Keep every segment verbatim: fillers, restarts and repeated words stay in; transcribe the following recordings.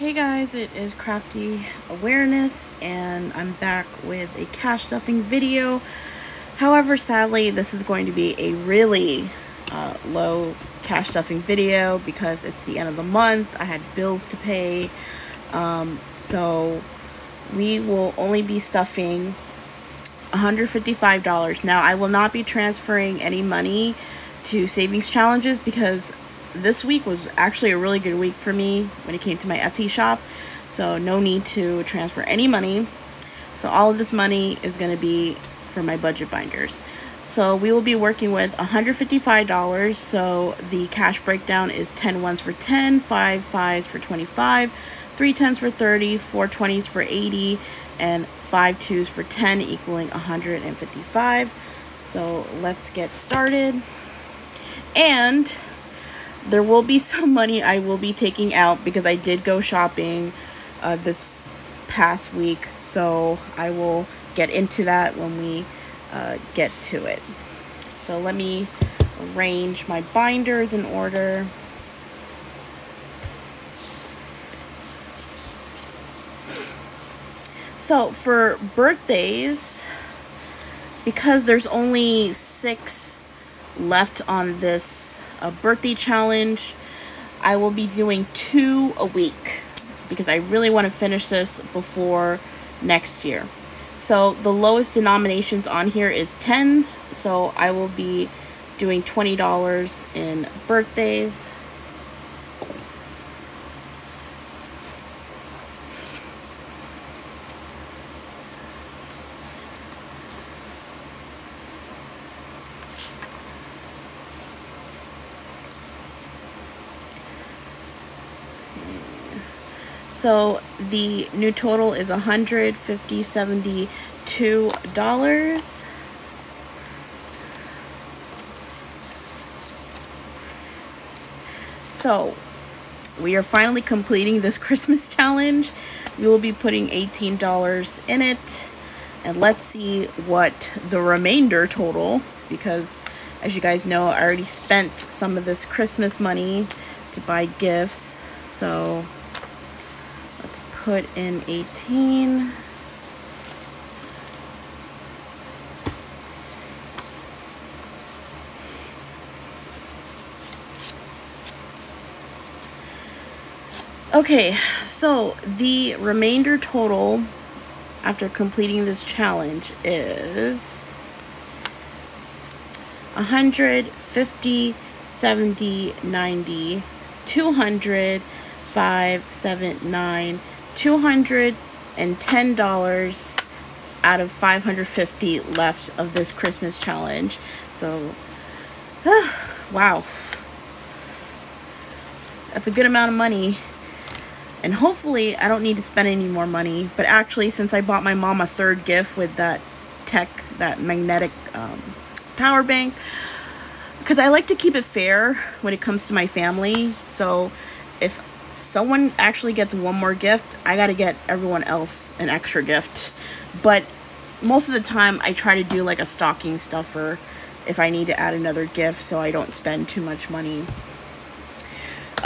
Hey guys, it is Krafty Awareness and I'm back with a cash stuffing video. However, sadly this is going to be a really uh, low cash stuffing video because it's the end of the month. I had bills to pay, um, so we will only be stuffing one hundred fifty-five dollars. Now I will not be transferring any money to savings challenges because this week was actually a really good week for me when it came to my Etsy shop, so no need to transfer any money. So all of this money is going to be for my budget binders. So we will be working with one hundred fifty-five dollars, so the cash breakdown is ten ones for ten, five fives for twenty-five, three tens for thirty, four twenties for eighty, and five twos for ten, equaling one hundred fifty-five. So let's get started. And there will be some money I will be taking out because I did go shopping uh, this past week, so I will get into that when we uh, get to it. So let me arrange my binders in order. So for birthdays, because there's only six left on this a birthday challenge, I will be doing two a week because I really want to finish this before next year. So the lowest denominations on here is tens, so I will be doing twenty dollars in birthdays. So the new total is one hundred fifty dollars and seventy-two cents. So we are finally completing this Christmas challenge. We will be putting eighteen dollars in it. And let's see what the remainder total, because as you guys know, I already spent some of this Christmas money to buy gifts. So put in eighteen. Okay, so the remainder total after completing this challenge is one hundred fifty, seventy, ninety, two hundred, five, seven, nine, two hundred ten dollars out of five hundred fifty left of this Christmas challenge. So uh, wow, that's a good amount of money, and hopefully I don't need to spend any more money. But actually, since I bought my mom a third gift with that tech that magnetic um, power bank, because I like to keep it fair when it comes to my family, so if someone actually gets one more gift, I gotta get everyone else an extra gift. But most of the time I try to do like a stocking stuffer if I need to add another gift, so I don't spend too much money.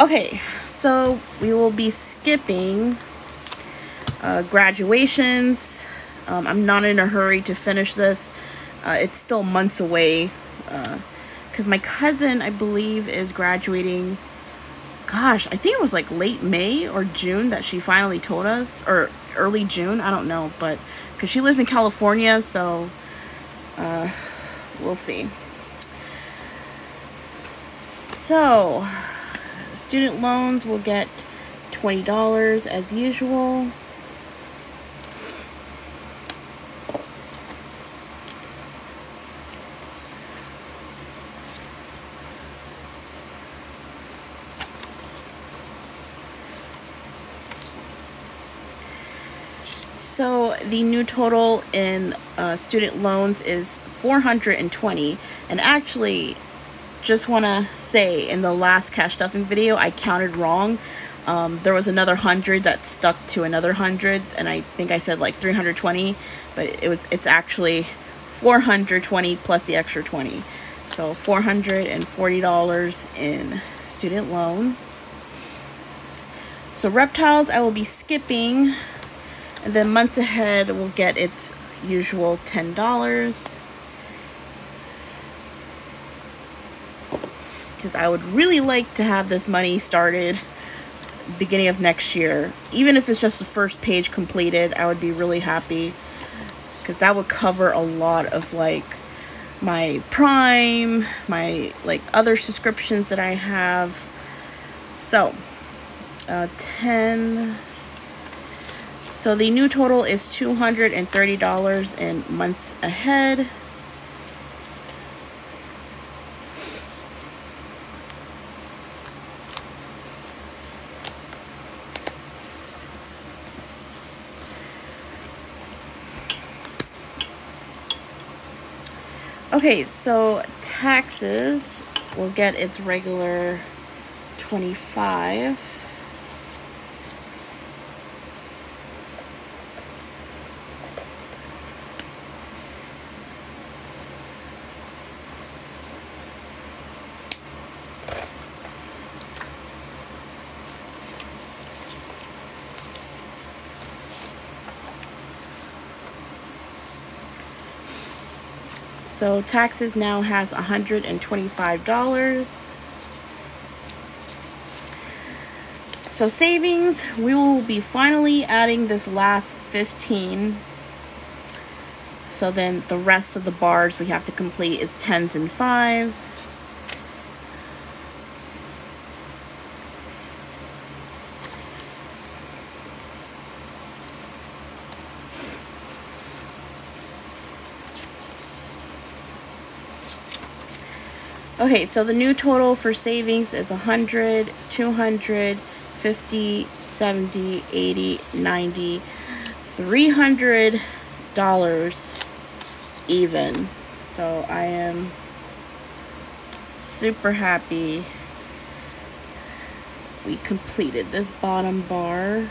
Okay, so we will be skipping uh, graduations. um, I'm not in a hurry to finish this. Uh, it's still months away because uh, my cousin, I believe, is graduating. Gosh, I think it was like late May or June that she finally told us, or early June, I don't know, but because she lives in California, so uh, we'll see. So student loans will get twenty dollars as usual. So the new total in uh, student loans is four hundred twenty dollars. And actually, just want to say, in the last cash stuffing video, I counted wrong. Um, there was another one hundred that stuck to another one hundred, and I think I said like three hundred twenty, but it was it's actually four hundred twenty plus the extra twenty. So four hundred forty dollars in student loan. So reptiles I will be skipping, and then months ahead will get its usual ten dollars, because I would really like to have this money started beginning of next year. Even if it's just the first page completed, I would be really happy, because that would cover a lot of like my Prime, my like other subscriptions that I have. So uh, ten, so the new total is two hundred thirty dollars in months ahead. Okay, so taxes will get its regular twenty-five. So taxes now has one hundred twenty-five dollars. So savings, we will be finally adding this last fifteen. So then the rest of the bars we have to complete is tens and fives. Okay, so the new total for savings is one hundred, two hundred, fifty, seventy, eighty, ninety, three hundred dollars even. So I am super happy we completed this bottom bar.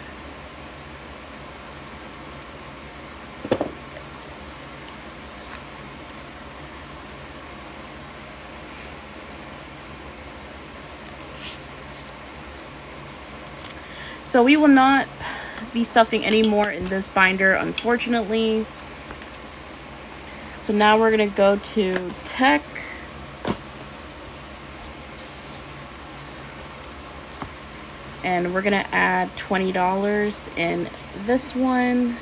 So we will not be stuffing any more in this binder, unfortunately. So now we're going to go to tech. And we're going to add twenty dollars in this one.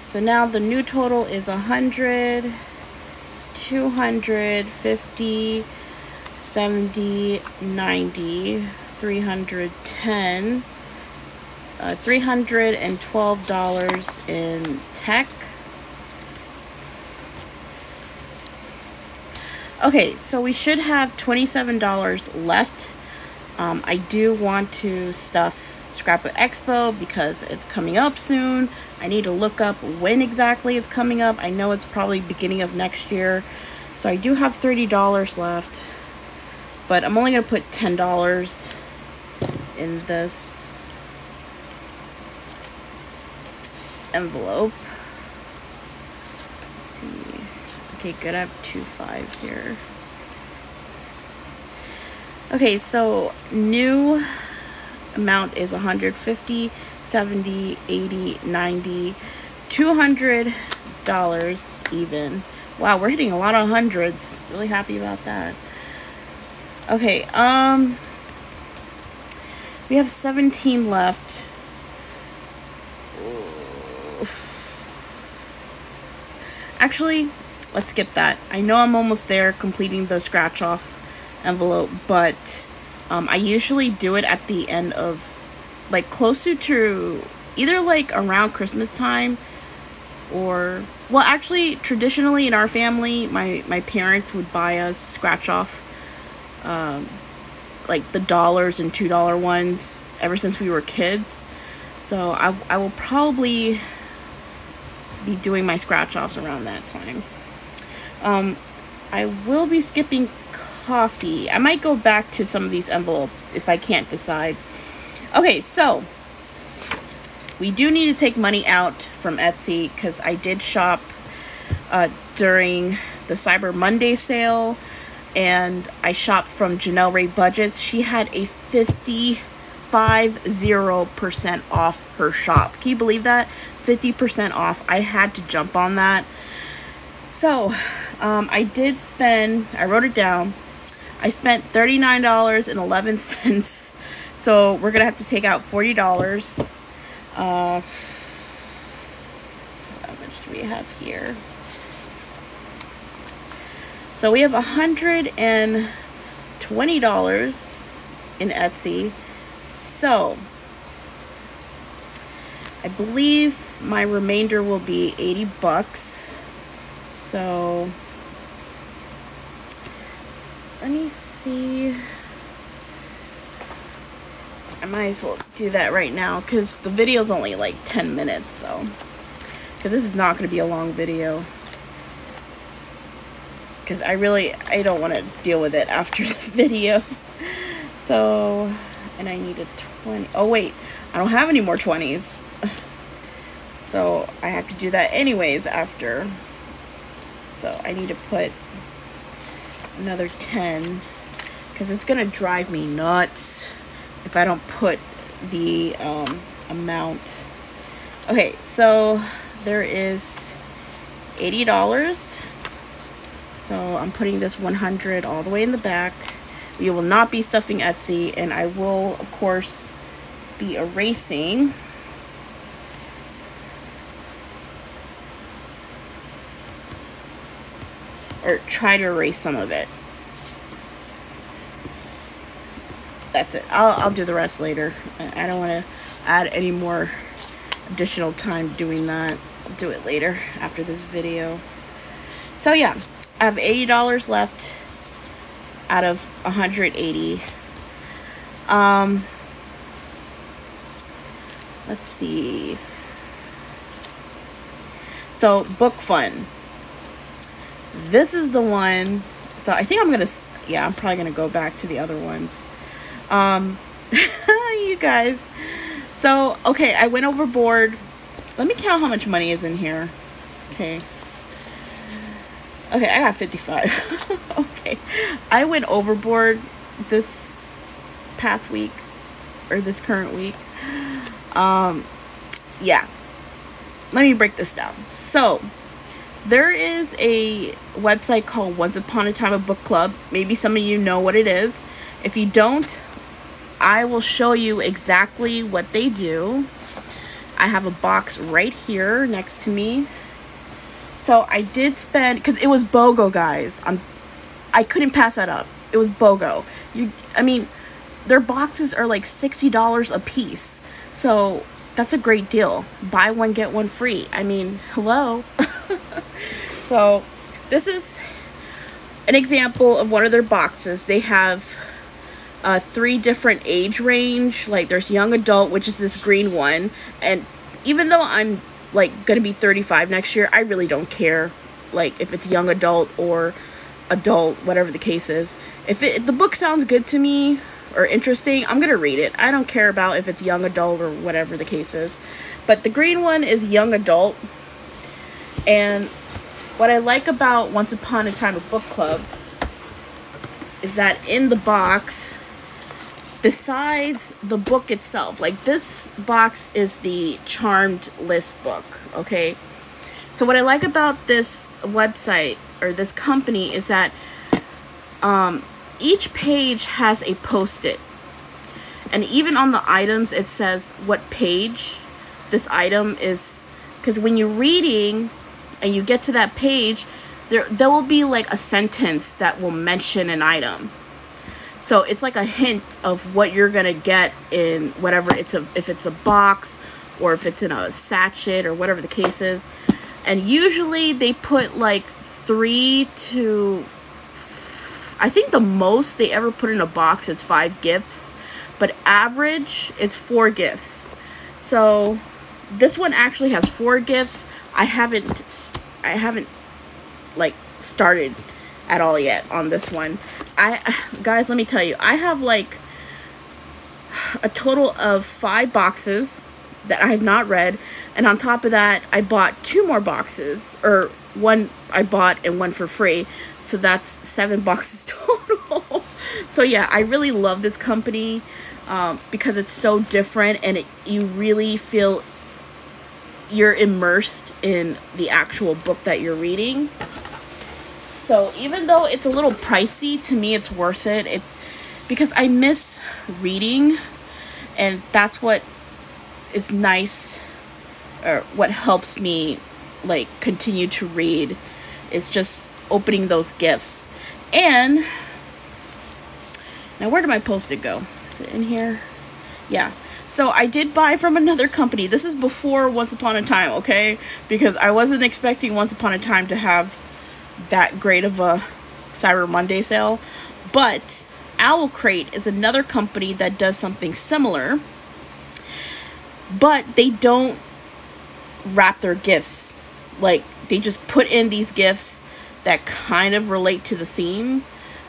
So now the new total is one hundred, two hundred, fifty, seventy, ninety, three hundred ten, uh, three hundred twelve dollars in tech. Okay, so we should have twenty-seven dollars left. Um, I do want to stuff Scrapbook Expo because it's coming up soon. I need to look up when exactly it's coming up. I know it's probably beginning of next year. So I do have thirty dollars left, but I'm only going to put ten dollars in this envelope. Let's see. Okay, good. I have two fives here. Okay, so new amount is one hundred fifty dollars. seventy, eighty, ninety, two hundred dollars even. Wow, we're hitting a lot of hundreds. Really happy about that. Okay, um, we have seventeen left. Actually, let's skip that. I know I'm almost there completing the scratch off envelope, but um, I usually do it at the end of like closer to either like around Christmas time, or well, actually traditionally in our family, my my parents would buy us scratch off um like the dollars and two dollar ones ever since we were kids. So I, I will probably be doing my scratch offs around that time. Um, I will be skipping coffee. I might go back to some of these envelopes if I can't decide. Okay, so we do need to take money out from Etsy because I did shop uh, during the Cyber Monday sale, and I shopped from Janelle Ray Budgets. She had a fifty-five percent off her shop. Can you believe that? fifty percent off. I had to jump on that. So um, I did spend, I wrote it down, I spent thirty-nine dollars and eleven cents. So we're going to have to take out forty dollars. Uh, how much do we have here? So we have one hundred twenty dollars in Etsy. So I believe my remainder will be eighty bucks. So let me see. I might as well do that right now because the video's only like ten minutes. So, because this is not going to be a long video. Because I really, I don't want to deal with it after the video. So, and I need a twenty. Oh wait, I don't have any more twenties. So I have to do that anyways after. So I need to put another ten because it's going to drive me nuts if I don't put the um, amount. Okay, so there is eighty dollars. So I'm putting this one hundred all the way in the back. We will not be stuffing Etsy, and I will, of course, be erasing or try to erase some of it. That's it. I'll, I'll do the rest later. I don't want to add any more additional time doing that. I'll do it later after this video. So yeah, I have eighty dollars left out of one hundred eighty. Um, let's see. So book fun. This is the one. So I think I'm gonna, yeah, I'm probably gonna go back to the other ones. Um, you guys. So, okay, I went overboard. Let me count how much money is in here. Okay. Okay, I got fifty-five. Okay. I went overboard this past week or this current week. Um, yeah. Let me break this down. So, there is a website called Once Upon a Time, a book club. Maybe some of you know what it is. If you don't, I will show you exactly what they do. I have a box right here next to me. So I did spend, because it was BOGO, guys. I'm, I couldn't pass that up. It was BOGO. You, I mean, their boxes are like sixty dollars a piece. So that's a great deal. Buy one, get one free. I mean, hello. So this is an example of one of their boxes. They have uh, three different age range. Like there's young adult, which is this green one. And even though I'm like gonna be thirty-five next year, I really don't care. Like if it's young adult or adult, whatever the case is. If, it, if the book sounds good to me or interesting, I'm gonna read it. I don't care about if it's young adult or whatever the case is. But the green one is young adult. And what I like about Once Upon a Time, a book club is that in the box, besides the book itself, like this box is the Charmed List book, okay? So what I like about this website or this company is that um, each page has a post-it. And even on the items, it says what page this item is. Because when you're reading and you get to that page, there there will be like a sentence that will mention an item. So it's like a hint of what you're gonna get in whatever it's a, if it's a box or if it's in a sachet or whatever the case is. And usually they put like three to, I think the most they ever put in a box is five gifts, but average it's four gifts. So this one actually has four gifts. I haven't I haven't like started at all yet on this one. I guys, let me tell you, I have like a total of five boxes that I have not read, and on top of that I bought two more boxes, or one I bought and one for free, so that's seven boxes total. So yeah, I really love this company um, because it's so different, and it, you really feel you're immersed in the actual book that you're reading. So even though it's a little pricey, to me it's worth it, it because I miss reading, and that's what is nice, or what helps me like continue to read, is just opening those gifts. And now, where did my post-it go? Is it in here? Yeah. So I did buy from another company. This is before Once Upon a Time, okay? Because I wasn't expecting Once Upon a Time to have that great of a Cyber Monday sale. But Owl Crate is another company that does something similar, but they don't wrap their gifts. Like, they just put in these gifts that kind of relate to the theme,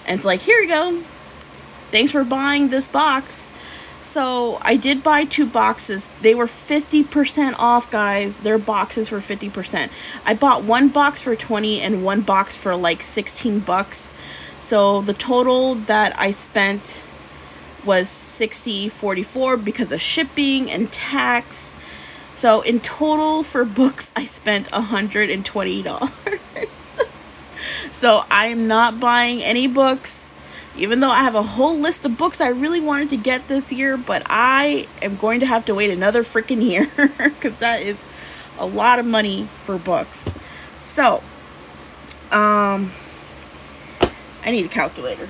and it's like, here you go, thanks for buying this box. So I did buy two boxes. They were fifty percent off, guys. Their boxes were fifty percent. I bought one box for twenty and one box for like sixteen bucks. So the total that I spent was sixty forty-four because of shipping and tax. So in total for books, I spent one hundred twenty dollars. So I'm not buying any books, even though I have a whole list of books I really wanted to get this year, but I am going to have to wait another freaking year because that is a lot of money for books. So, um, I need a calculator.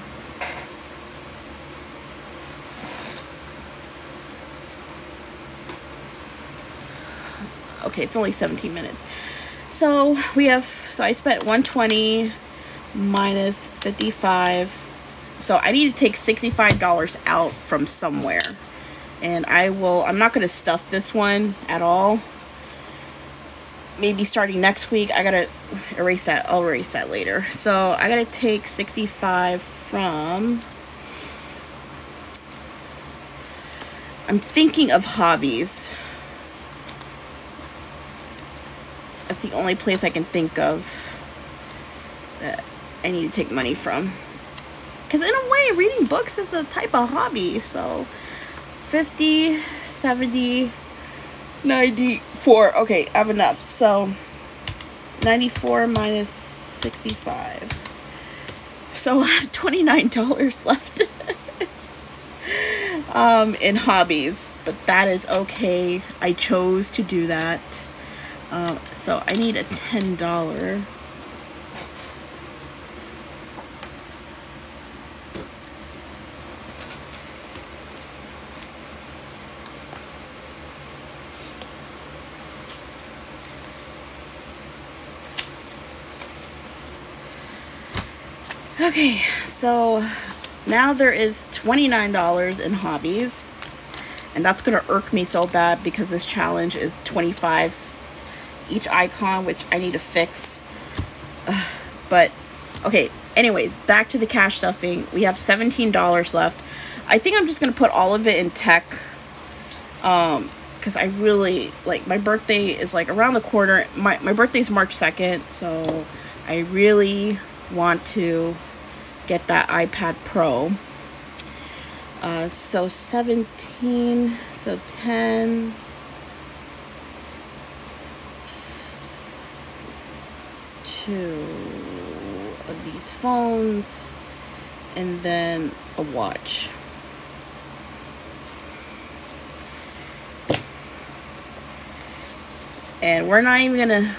Okay, it's only seventeen minutes. So we have, so I spent one hundred twenty minus fifty-five. So I need to take sixty-five dollars out from somewhere. And I will, I'm not going to stuff this one at all. Maybe starting next week. I got to erase that. I'll erase that later. So I got to take sixty-five from, I'm thinking of hobbies. That's the only place I can think of that I need to take money from. Because in a way, reading books is a type of hobby. So fifty, seventy, ninety-four. Okay, I have enough. So ninety-four minus sixty-five. So I have twenty-nine dollars left um, in hobbies. But that is okay. I chose to do that. Um, so I need a ten dollar. Okay, so now there is twenty-nine dollars in hobbies, and that's gonna irk me so bad because this challenge is twenty-five dollars each icon, which I need to fix. Ugh, but okay, anyways, back to the cash stuffing. We have seventeen dollars left. I think I'm just gonna put all of it in tech, um because I really, like, my birthday is like around the corner. My, my birthday is March second, so I really want to get that iPad Pro. Uh so seventeen, so ten, of these phones, and then a watch. And we're not even gonna,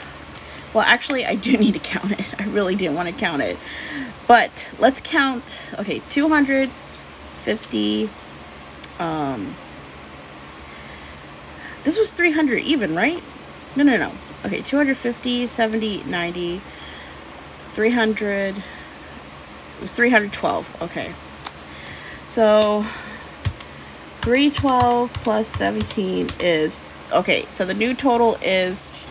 well, actually I do need to count it. I really didn't want to count it, but let's count. Okay, two hundred fifty. Um this was three hundred even, right? No, no, no. Okay, two hundred fifty, seventy, ninety. three hundred, it was three hundred twelve, okay. So three hundred twelve plus seventeen is, okay, so the new total is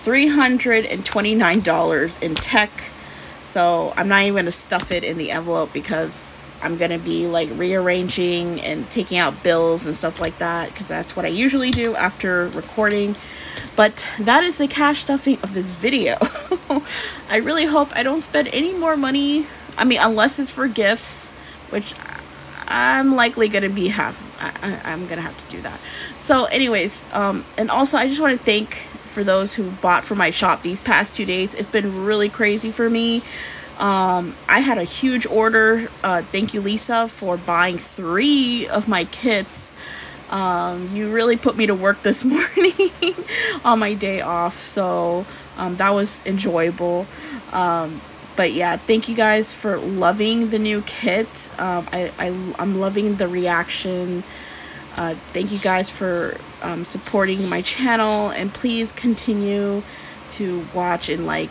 three hundred twenty-nine dollars in tech. So I'm not even going to stuff it in the envelope because I'm going to be like rearranging and taking out bills and stuff like that, because that's what I usually do after recording. But that is the cash stuffing of this video. I really hope I don't spend any more money. I mean, unless it's for gifts, which I'm likely going to be have. I, I, I'm going to have to do that. So anyways, um, and also I just want to thank for those who bought from my shop these past two days. It's been really crazy for me. Um, I had a huge order. Uh, thank you, Lisa, for buying three of my kits. Um, you really put me to work this morning on my day off. So um, that was enjoyable. Um, but yeah, thank you guys for loving the new kit. Um, I, I, I'm loving the reaction. Uh, thank you guys for um, supporting my channel. And please continue to watch and like.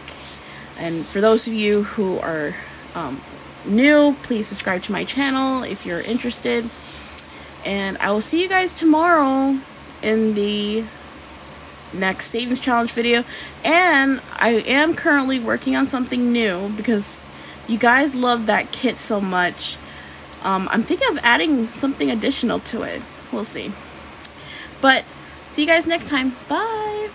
And for those of you who are um, new, please subscribe to my channel if you're interested. And I will see you guys tomorrow in the next savings challenge video. And I am currently working on something new because you guys love that kit so much. Um, I'm thinking of adding something additional to it. We'll see. But see you guys next time. Bye.